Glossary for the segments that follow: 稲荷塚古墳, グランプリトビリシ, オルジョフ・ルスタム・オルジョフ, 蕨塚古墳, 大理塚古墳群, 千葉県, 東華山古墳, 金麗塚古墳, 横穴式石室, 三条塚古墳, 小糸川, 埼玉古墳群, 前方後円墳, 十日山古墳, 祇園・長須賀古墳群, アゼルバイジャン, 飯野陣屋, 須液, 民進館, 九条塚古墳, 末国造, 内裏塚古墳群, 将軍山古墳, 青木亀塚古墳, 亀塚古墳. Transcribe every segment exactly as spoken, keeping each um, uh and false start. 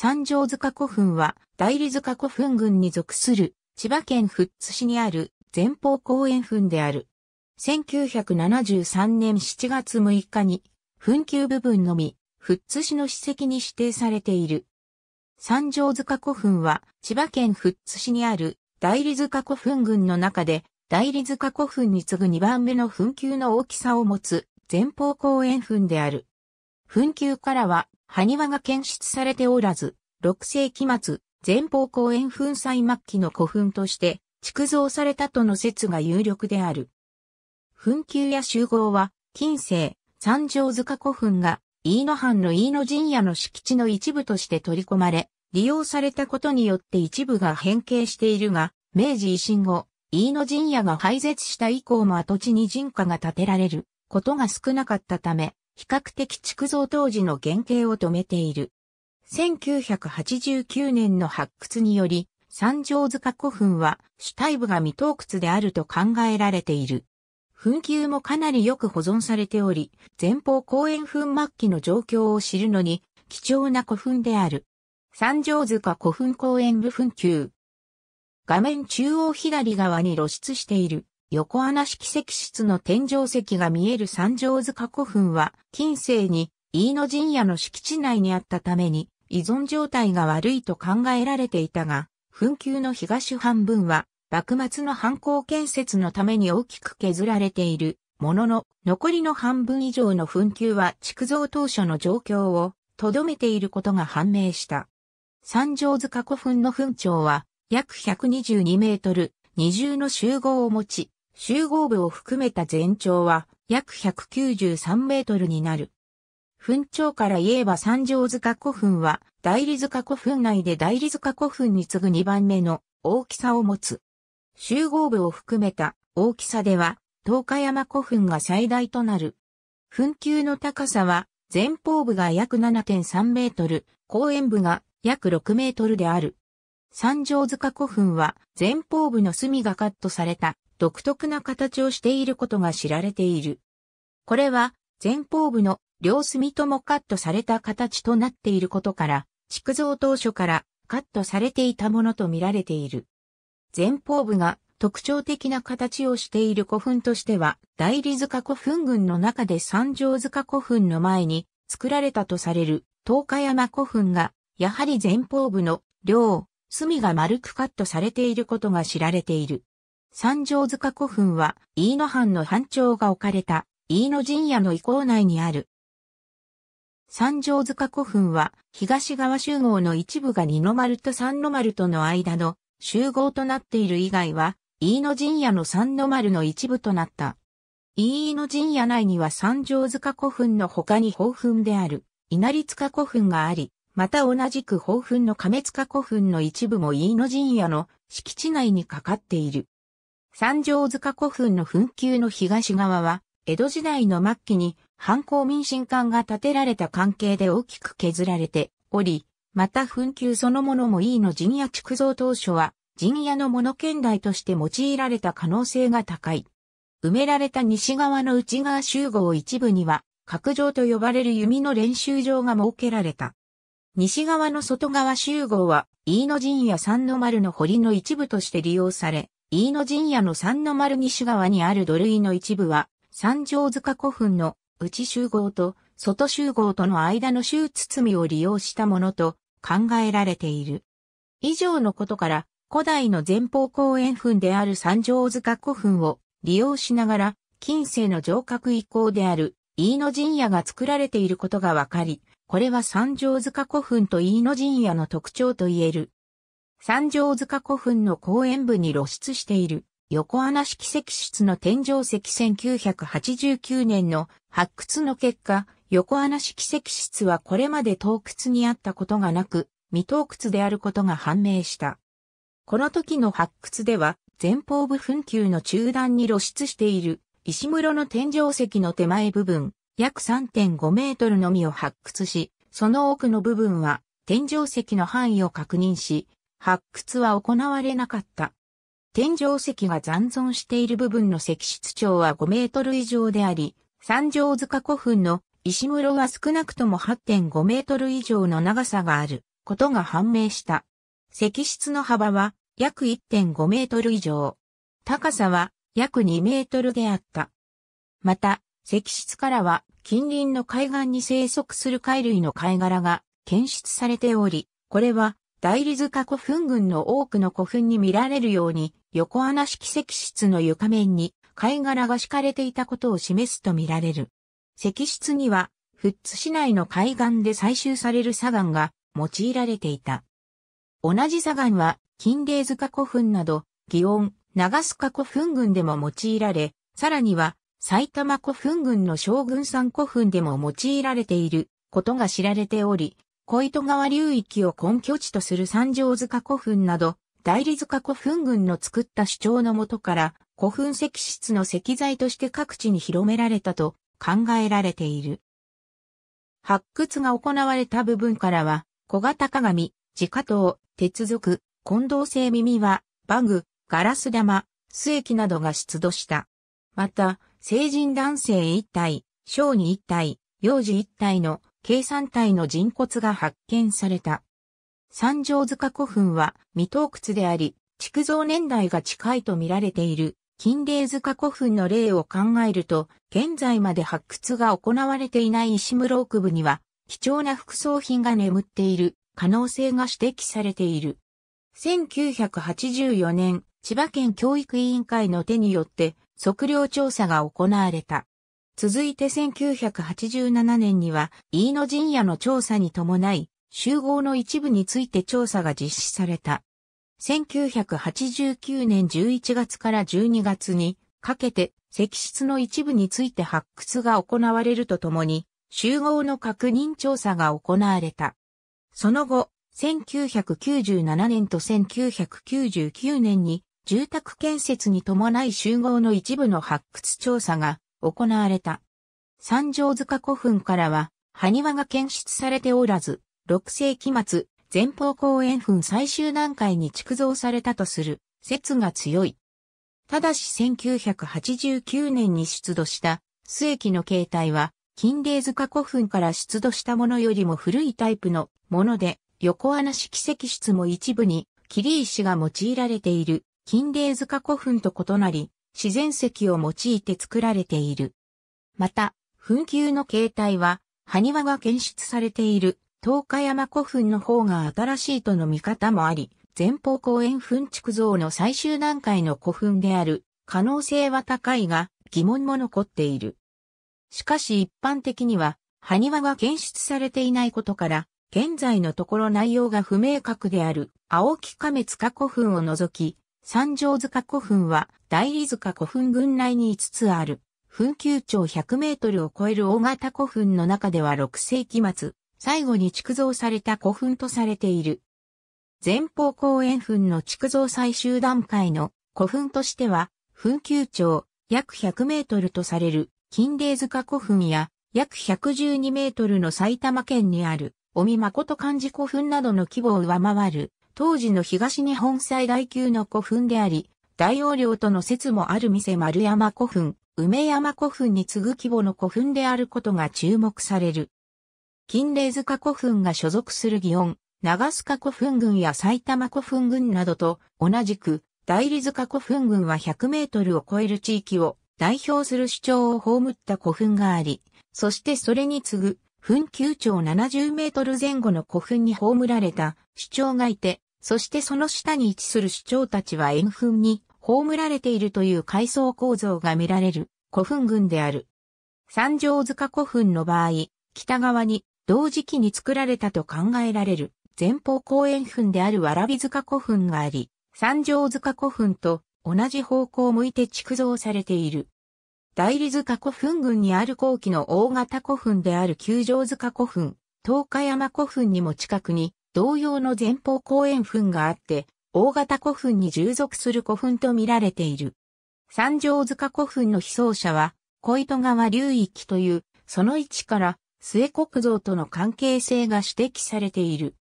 三条塚古墳は、内裏塚古墳群に属する、千葉県富津市にある、前方後円墳である。せんきゅうひゃくななじゅうさんねんしちがつむいかに、墳丘部分のみ、富津市の史跡に指定されている。三条塚古墳は、千葉県富津市にある、内裏塚古墳群の中で、内裏塚古墳に次ぐにばんめの墳丘の大きさを持つ、前方後円墳である。墳丘からは、埴輪が検出されておらず、ろくせいきまつ、前方後円墳最末期の古墳として、築造されたとの説が有力である。墳丘や周濠は、近世、三条塚古墳が、飯野藩の飯野陣屋の敷地の一部として取り込まれ、利用されたことによって一部が変形しているが、明治維新後、飯野陣屋が廃絶した以降も跡地に人家が建てられることが少なかったため、比較的築造当時の原型を止めている。せんきゅうひゃくはちじゅうきゅうねんの発掘により、三条塚古墳は主体部が未盗掘であると考えられている。墳丘もかなりよく保存されており、前方後円墳末期の状況を知るのに貴重な古墳である。三条塚古墳後円部墳丘。画面中央左側に露出している。横穴式石室の天井石が見える三条塚古墳は、近世に飯野陣屋の敷地内にあったために、依存状態が悪いと考えられていたが、墳丘の東半分は、幕末の藩校建設のために大きく削られているものの、残りの半分以上の墳丘は築造当初の状況を、とどめていることが判明した。三条塚古墳の墳長は、約ひゃくにじゅうにメートル、二重の周濠を持ち、周濠部を含めた全長は約ひゃくきゅうじゅうさんメートルになる。墳長から言えば三条塚古墳は内裏塚古墳内で内裏塚古墳に次ぐにばんめの大きさを持つ。周濠部を含めた大きさでは十日山古墳が最大となる。墳丘の高さは前方部が約 ななてんさんメートル、後円部が約ろくメートルである。三条塚古墳は前方部の隅がカットされた。独特な形をしていることが知られている。これは前方部の両隅ともカットされた形となっていることから、築造当初からカットされていたものとみられている。前方部が特徴的な形をしている古墳としては、内裏塚古墳群の中で三条塚古墳の前に作られたとされる十日山古墳が、やはり前方部の両隅が丸くカットされていることが知られている。三条塚古墳は、飯野藩の藩庁が置かれた、飯野陣屋の遺構内にある。三条塚古墳は、東側周濠の一部が二の丸と三の丸との間の周濠となっている以外は、飯野陣屋の三の丸の一部となった。飯野陣屋内には三条塚古墳の他に宝墳である、稲荷塚古墳があり、また同じく宝墳の亀塚古墳の一部も飯野陣屋の敷地内にかかっている。三条塚古墳の墳丘の東側は、江戸時代の末期に、藩校民進館が建てられた関係で大きく削られており、また墳丘そのものも飯野陣屋築造当初は、陣屋の物見台として用いられた可能性が高い。埋められた西側の内側周濠一部には、角場と呼ばれる弓の練習場が設けられた。西側の外側周濠は、飯野陣屋三の丸の堀の一部として利用され、飯野陣屋の三の丸西側にある土塁の一部は、三条塚古墳の内周濠と外周濠との間の周堤を利用したものと考えられている。以上のことから、古代の前方後円墳である三条塚古墳を利用しながら、近世の城郭遺構である飯野陣屋が作られていることがわかり、これは三条塚古墳と飯野陣屋の特徴と言える。三条塚古墳の後円部に露出している横穴式石室の天井石せんきゅうひゃくはちじゅうきゅうねんの発掘の結果、横穴式石室はこれまで盗掘にあったことがなく、未盗掘であることが判明した。この時の発掘では、前方部墳丘の中段に露出している石室の天井石の手前部分、約 さんてんごメートルのみを発掘し、その奥の部分は天井石の範囲を確認し、発掘は行われなかった。天井石が残存している部分の石室長はごメートル以上であり、三条塚古墳の石室は少なくとも はってんごメートル以上の長さがあることが判明した。石室の幅は約 いってんご メートル以上。高さは約にメートルであった。また、石室からは近隣の海岸に生息する貝類の貝殻が検出されており、これは大理塚古墳群の多くの古墳に見られるように横穴式石室の床面に貝殻が敷かれていたことを示すと見られる。石室には富津市内の海岸で採集される砂岩が用いられていた。同じ砂岩は金麗塚古墳など、祇園、長須賀古墳群でも用いられ、さらには埼玉古墳群の将軍山古墳でも用いられていることが知られており、小糸川流域を根拠地とする三条塚古墳など、大理塚古墳群の作った主張のもとから、古墳石室の石材として各地に広められたと考えられている。発掘が行われた部分からは、小型鏡、直刀、鉄属、混同性耳輪、馬具、ガラス玉、須液などが出土した。また、成人男性いち体、小児いち体、幼児いち体の計さん体の人骨が発見された。三条塚古墳は未盗掘であり、築造年代が近いと見られている金麗塚古墳の例を考えると、現在まで発掘が行われていない石室奥部には、貴重な副葬品が眠っている可能性が指摘されている。せんきゅうひゃくはちじゅうよねん、千葉県教育委員会の手によって、測量調査が行われた。続いてせんきゅうひゃくはちじゅうななねんには、飯野陣屋の調査に伴い、集合の一部について調査が実施された。せんきゅうひゃくはちじゅうきゅうねんじゅういちがつからじゅうにがつにかけて、石室の一部について発掘が行われるとともに、集合の確認調査が行われた。その後、せんきゅうひゃくきゅうじゅうななねんとせんきゅうひゃくきゅうじゅうきゅうねんに、住宅建設に伴い集合の一部の発掘調査が行われた。三条塚古墳からは、埴輪が検出されておらず、ろくせいきまつ、前方後円墳最終段階に築造されたとする説が強い。ただしせんきゅうひゃくはちじゅうきゅうねんに出土した須液の形態は、金麗塚古墳から出土したものよりも古いタイプのもので、横穴式石室も一部に切石が用いられている。金麗塚古墳と異なり、自然石を用いて作られている。また、墳丘の形態は、埴輪が検出されている、東華山古墳の方が新しいとの見方もあり、前方後円墳築造の最終段階の古墳である、可能性は高いが、疑問も残っている。しかし一般的には、埴輪が検出されていないことから、現在のところ内容が不明確である、青木亀塚古墳を除き、三条塚古墳は大理塚古墳群内にいつつある、墳丘長ひゃくメートルを超える大型古墳の中ではろくせいきまつ、最後に築造された古墳とされている。前方後円墳の築造最終段階の古墳としては、墳丘長約ひゃくメートルとされる金麗塚古墳や約ひゃくじゅうにメートルの埼玉県にある尾身誠寛治古墳などの規模を上回る。当時の東日本最大級の古墳であり、大容量との説もある店丸山古墳、梅山古墳に次ぐ規模の古墳であることが注目される。金麗塚古墳が所属する祇園、長須賀古墳群や埼玉古墳群などと同じく、大理塚古墳群はひゃくメートルを超える地域を代表する主張を葬った古墳があり、そしてそれに次ぐ、墳丘長ななじゅうメートルぜん後の古墳に葬られた主張がいて、そしてその下に位置する主張たちは円墳に葬られているという階層構造が見られる古墳群である。三条塚古墳の場合、北側に同時期に作られたと考えられる前方後円墳である蕨塚古墳があり、三条塚古墳と同じ方向を向いて築造されている。大理塚古墳群にある後期の大型古墳である九条塚古墳、東華山古墳にも近くに、同様の前方後円墳があって、大型古墳に従属する古墳と見られている。三条塚古墳の被葬者は、小糸川流域という、その位置から、末国造との関係性が指摘されている。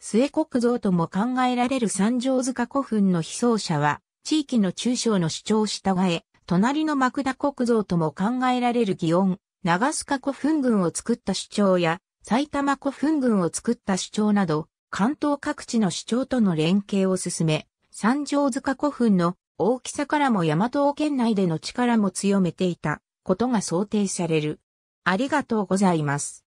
末国造とも考えられる三条塚古墳の被葬者は、地域の中小の主張を従え、隣の幕田国造とも考えられる祇園、長須賀古墳群を作った主張や、埼玉古墳群を作った主張など、関東各地の首長との連携を進め、三条塚古墳の大きさからも大和王権内での力も強めていたことが想定される。ありがとうございます。